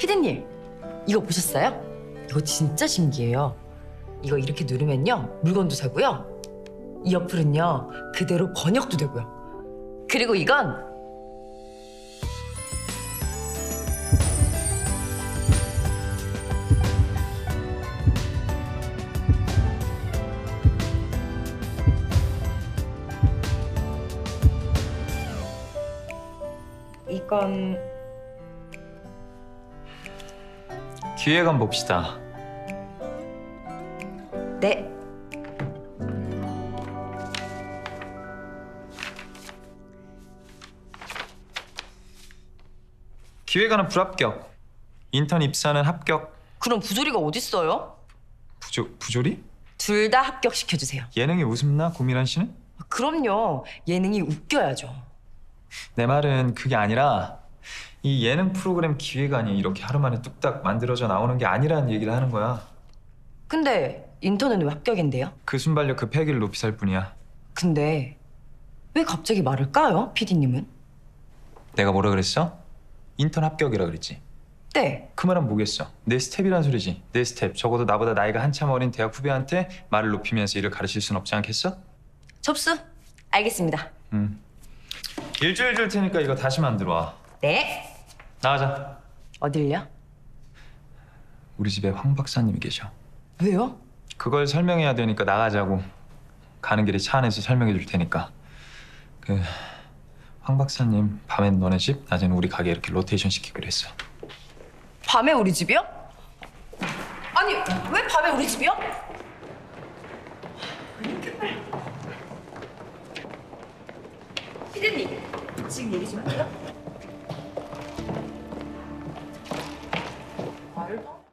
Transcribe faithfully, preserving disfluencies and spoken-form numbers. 피디님, 이거 보셨어요? 이거 진짜 신기해요. 이거 이렇게 누르면요, 물건도 사고요. 이 어플은요, 그대로 번역도 되고요. 그리고 이건 이건 기획안 봅시다. 네. 기획안은 불합격. 인턴 입사는 합격. 그럼 부조리가 어딨어요? 부조, 부조리? 둘 다 합격시켜주세요. 예능이 웃음나, 고민한 씨는? 그럼요. 예능이 웃겨야죠. 내 말은 그게 아니라 이 예능 프로그램 기획안이 이렇게 하루 만에 뚝딱 만들어져 나오는 게 아니라는 얘기를 하는 거야. 근데 인턴은 왜 합격인데요? 그 순발력, 그 패기를 높이 살 뿐이야. 근데 왜 갑자기 말을 까요, 피디님은? 내가 뭐라 그랬어? 인턴 합격이라 그랬지? 네. 그 말은 뭐겠어? 내 스텝이란 소리지. 내 스텝. 적어도 나보다 나이가 한참 어린 대학 후배한테 말을 높이면서 일을 가르칠 순 없지 않겠어? 접수. 알겠습니다. 음. 일주일 줄 테니까 이거 다시 만들어 와. 네. 나가자. 어딜요? 우리 집에 황 박사님이 계셔. 왜요? 그걸 설명해야 되니까 나가자고. 가는 길에 차 안에서 설명해 줄 테니까. 그 황 박사님 밤엔 너네 집, 낮에는 우리 가게 이렇게 로테이션 시키기로 했어. 밤에 우리 집이요? 아니, 왜 밤에 우리 집이요? 이렇게 빨리. 피디님, 지금 얘기 좀 할게요. 말을 봐.